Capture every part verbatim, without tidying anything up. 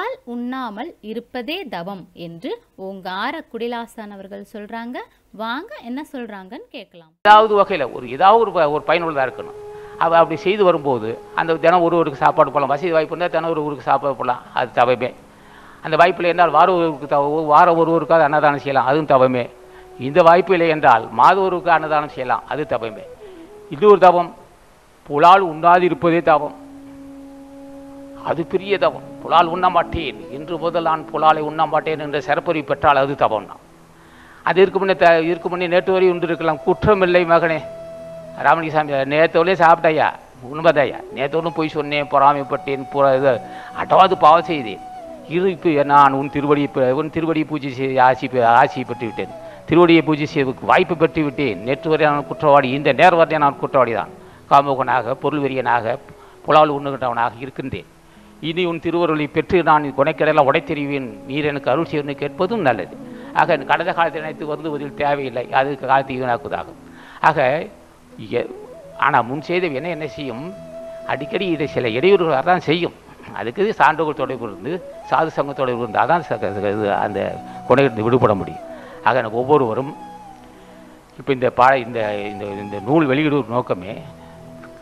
உங்களால் உண்ணாமல் இருப்பதே தவம் என்று ஓங்கார குடிலாசன் அவர்கள் சொல்றாங்க. வாங்க என்ன சொல்றாங்கன்னு கேட்கலாம். ஏதாவது வகையில் ஒரு ஏதாவது ஒரு ஒரு பயனுள்ளதாக இருக்கணும். அவள் அப்படி செய்து வரும்போது அந்த தினம் ஒரு ஊருக்கு சாப்பாடு போடலாம். வசதி வாய்ப்பு இருந்தால் தினம் ஒரு ஊருக்கு சாப்பாடு போடலாம், அது தவமே. அந்த வாய்ப்பில்லை என்றால் வார ஒருவருக்கு தவ வாரம் ஒரு ஊருக்காவது அன்னதானம் செய்யலாம், அதுவும் தவமே. இந்த வாய்ப்பு இல்லை என்றால் மாத ஒருவருக்கு அன்னதானம் செய்யலாம், அது தவமே. இது ஒரு தவம். புலால் உண்ணாது இருப்பதே தவம், அது பெரிய தவம். புலால் உண்ண மாட்டேன், இன்று முதல் நான் புலாலை உண்ண மாட்டேன் என்ற சிறப்புரி பெற்றால் அது தவம் தான். அது இருக்கு முன்னே த இருக்கு முன்னே நேற்று வரையும் உண்டு இருக்கலாம். குற்றமில்லை மகனே ராமலிங்கசாமி, நேற்றோலே சாப்பிட்டாயா, உண்மைதாயா, நேற்றோன்னு போய் சொன்னேன், பொறாமைப்பட்டேன், புற இது அட்டவாது பாவம் செய்தேன். இரு இப்போ நான் உன் திருவடி உன் திருவடியை பூஜை செய் ஆசி ஆசி பெற்று விட்டேன், திருவடியை பூஜை செய்வதற்கு வாய்ப்பு பெற்று விட்டேன். நேற்று வரை நான் குற்றவாளி, இந்த நேர் வரையை நான் குற்றவாளி தான், காமோகனாக பொருள் வெறியனாக புலால் உண்ணுகின்றவனாக இருக்கின்றேன். இனி உன் திருவருளை பெற்று நான் கொனைக்கடலாம் உடைத்தெறிவேன், நீர் எனக்கு அருள் செய்வனை கேட்பதும் நல்லது. ஆக கடந்த காலத்தை நினைத்து வருந்துவதில் தேவையில்லை, அது காலத்தை வீணாக்குவதாகும். ஆக ஆனால் முன் செய்த என்ன என்ன செய்யும், அடிக்கடி இதை சில இடையூறுகளாக தான் செய்யும். அதுக்கு சான்றோர்கள் தொடர்பு இருந்து சாது சங்க தொடர்பு இருந்து அதான் அந்த கொனையிலிருந்து விடுபட முடியும். ஆக ஒவ்வொருவரும் இப்போ இந்த பா இந்த இந்த நூல் வெளியிடும் நோக்கமே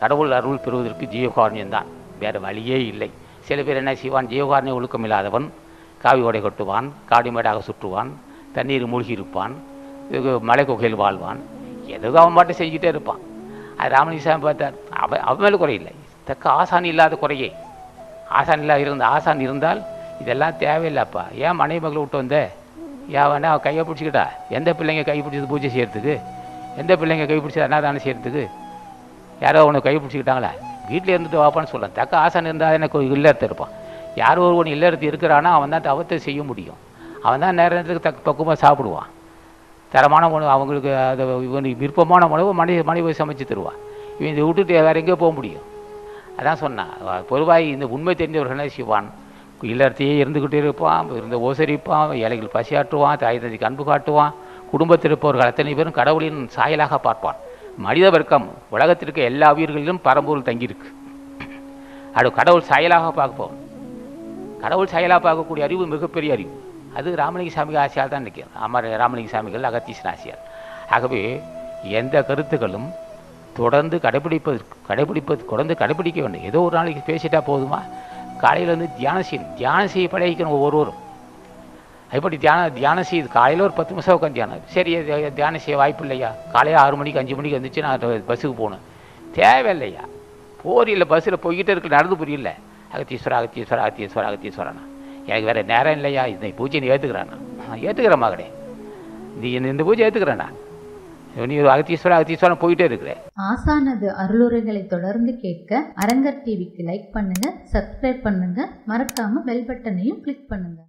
கடவுள் அருள் பெறுவதற்கு ஜீவகாரண்யம்தான், வேறு வழியே இல்லை. சில பேர் என்ன செய்வான், ஜீவகாரண்ய ஒழுக்கம் இல்லாதவன் காவி உடை கட்டுவான், காடிமேடாக சுற்றுவான், தண்ணீர் மூழ்கி இருப்பான், மலை குகையில் வாழ்வான், எதுவும் அவன் பாட்டு செஞ்சுக்கிட்டே இருப்பான். அது ராமலிங்கசாமி பார்த்தார், அவன் அவன் மேலே குறையில்லை, தக்க ஆசான் இல்லாத குறையே. ஆசான் இல்லாத இருந்த ஆசான் இருந்தால் இதெல்லாம் தேவையில்லைப்பா, ஏன் மனைவி மகளை விட்டு வந்த, ஏன் வேணா அவன் கையை பிடிச்சிக்கிட்டா, எந்த பிள்ளைங்க கை பிடிச்சது பூஜை செய்கிறதுக்கு, எந்த பிள்ளைங்க கை பிடிச்சது அன்னதானம் செய்கிறதுக்கு, யாரோ அவனை கை பிடிச்சிக்கிட்டாங்களா, வீட்டில் இருந்துட்டு வாப்பான்னு சொல்லலாம். தக்க ஆசான் இருந்தால் எனக்கு இல்லறத்து இருப்பான், யாரோ ஒருவன் இல்லறத்து இருக்கிறானா அவன் தான் தவத்தை செய்ய முடியும். அவன் தான் நேர நேரத்துக்கு தக்க பக்குவமாக சாப்பிடுவான், தரமான உணவு அவங்களுக்கு அதை இவனுக்கு விருப்பமான உணவு மனைவி மனைவி சமைச்சு தருவான். இவன் இதை விட்டுட்டு வேறு எங்கேயோ போக முடியும். அதான் சொன்னான், பொதுவாக இந்த உண்மை தெரிஞ்சவர்கள் என்ன செய்வான், இல்லறத்தையே இருந்துக்கிட்டே இருப்பான், இருந்த ஓசரிப்பான், ஏழைகள் பசியாற்றுவான், தாய் தந்தைக்கு அன்பு காட்டுவான், குடும்பத்தில் இருப்பவர்கள் அத்தனை பேரும் கடவுளின் சாயலாக பார்ப்பான். மனித வர்க்கம் உலகத்திற்கு எல்லா உயிர்களிலும் பரம்பொருள் தங்கியிருக்கு, அது கடவுள் சாயலாக பார்ப்போம். கடவுள் சாயலாக பார்க்கக்கூடிய அறிவு மிகப்பெரிய அறிவு, அது ராமலிங்கசாமிகள் ஆசையால் தான் நிற்கிறேன். அமர் ராமலிங்கசாமிகள் அகத்தீசன் ஆசையால். ஆகவே எந்த கருத்துக்களும் தொடர்ந்து கடைபிடிப்பதற்கு கடைபிடிப்பது தொடர்ந்து கடைபிடிக்க வேண்டும். ஏதோ ஒரு நாளைக்கு பேசிட்டா போதுமா, காலையில் வந்து தியானம் செய்யணும், தியானம் செய்ய பழகிக்கணும் ஒவ்வொருவரும். எப்படி தியானம் தியானம் செய்யுது, காலையில் ஒரு பத்து நிமிஷம் உட்காந்து தியானம். சரி தியானம் செய்ய வாய்ப்பு இல்லையா, காலையில் ஆறு மணிக்கு அஞ்சு மணிக்கு வந்துச்சு நான் பஸ்ஸுக்கு போகணும், தேவையில்லையா, போர் இல்லை, பஸ்ஸில் போய்கிட்டே இருக்க நடந்து புரியல, அகத்தீஸ்வரா அகத்தீஸ்வரா அகத்தீஸ்வரா அகத்தீஸ்வரானா, எனக்கு வேறு நேரம் இல்லையா, இந்த பூஜை நீ ஏற்றுக்கிறானா, நான் ஏற்றுக்கிறேன் மகனே, நீ இந்த பூஜை ஏற்றுக்கிறேனா, நீ ஒரு அகத்தீஸ்வரா அகத்தீஸ்வரன் போயிட்டே இருக்கிறேன். ஆசானது அருளுரைகளை தொடர்ந்து கேட்க அரங்கர் டிவிக்கு லைக் பண்ணுங்க, சப்ஸ்கிரைப் பண்ணுங்க, மறக்காம பெல் பட்டனையும் கிளிக் பண்ணுங்க.